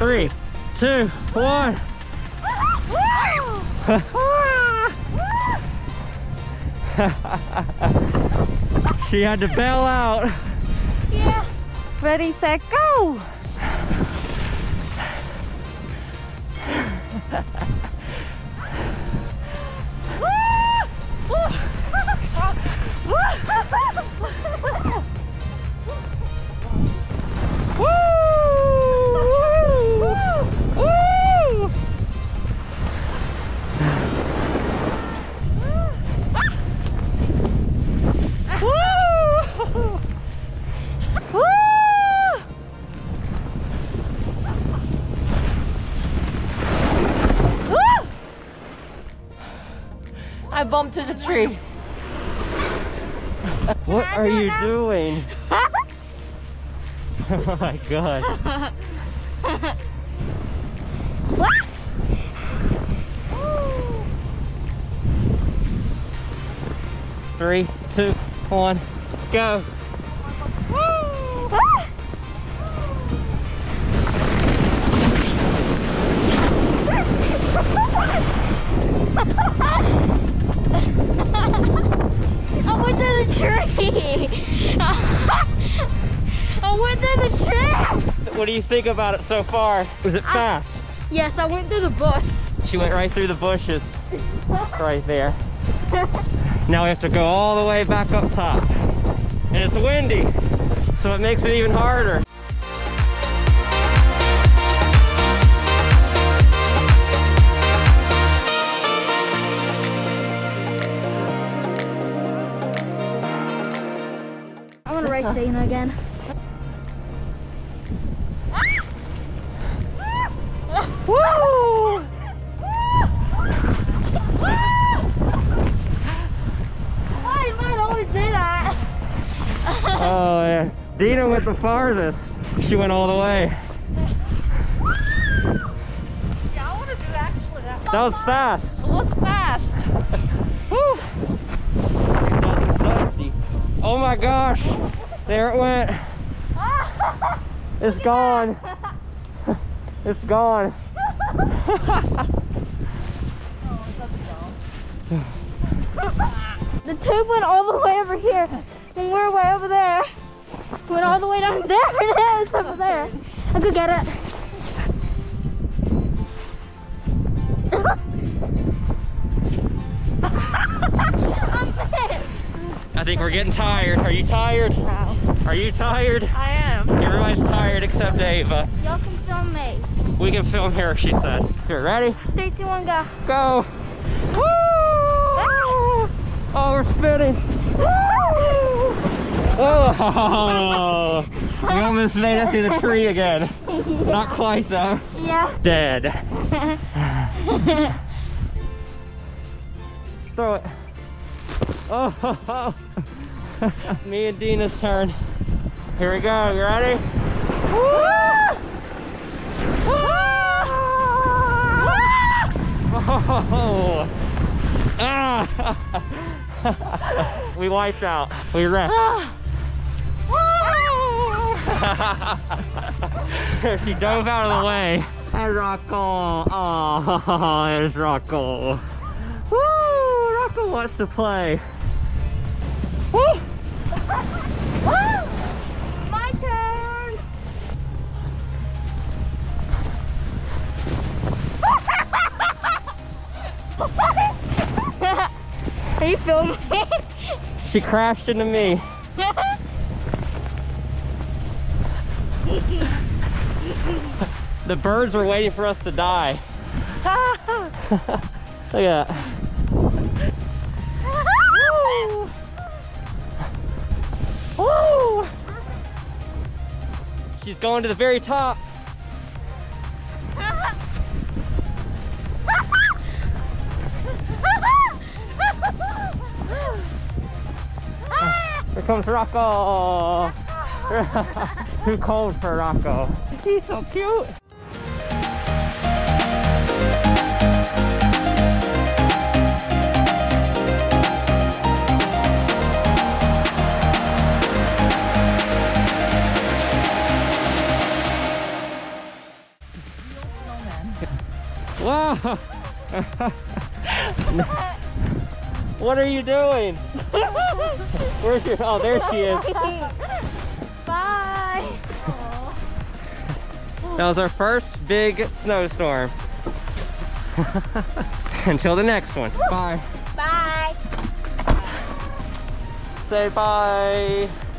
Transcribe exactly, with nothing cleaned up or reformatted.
three, two, one. She had to bail out. Yeah. Ready, set, go. I bumped to the tree. What are you doing? Oh my god. Three, two, one, go. I went through the tree! What do you think about it so far? Was it fast? I, yes, I went through the bush. She went right through the bushes. Right there. Now we have to go all the way back up top. And it's windy, so it makes it even harder. Race Dana again. Woo! Why do men always do that? Oh yeah. Dina went the farthest. She went all the way. Yeah, I want to do actually that. That was fast. It was fast. Woo! Oh my gosh! There it went. It's gone. It's gone. Oh, it doesn't go. The tube went all the way over here, and we're way over there. Went all the way down there. It is over there. I could get it. I think we're getting tired. Are you tired? Wow. Are you tired? I am. Everybody's tired except Ava. Y'all can film me. We can film here, she said. Here, ready? Three, two, one, go. Go. Woo! Ah! Oh, we're spinning. Woo! Oh! We almost made it through the tree again. Yeah. Not quite though. Yeah. Dead. Throw it. Oh, ho, ho. Me and Dina's turn. Here we go, you ready? We wiped out. We wrecked. She dove out of the way. There's Rocco. Oh, there's Rocco. Woo! Rocco wants to play. Woo! Woo! My turn! Are you filming? She crashed into me. The birds were waiting for us to die. Look at that. Woo! She's going to the very top. Here comes Rocco. Too cold for Rocco. He's so cute. Wow! What are you doing? Where's your? Oh, there she is. Bye. Aww. That was our first big snowstorm. Until the next one. Bye. Bye. Say bye.